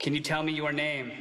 Can you tell me your name?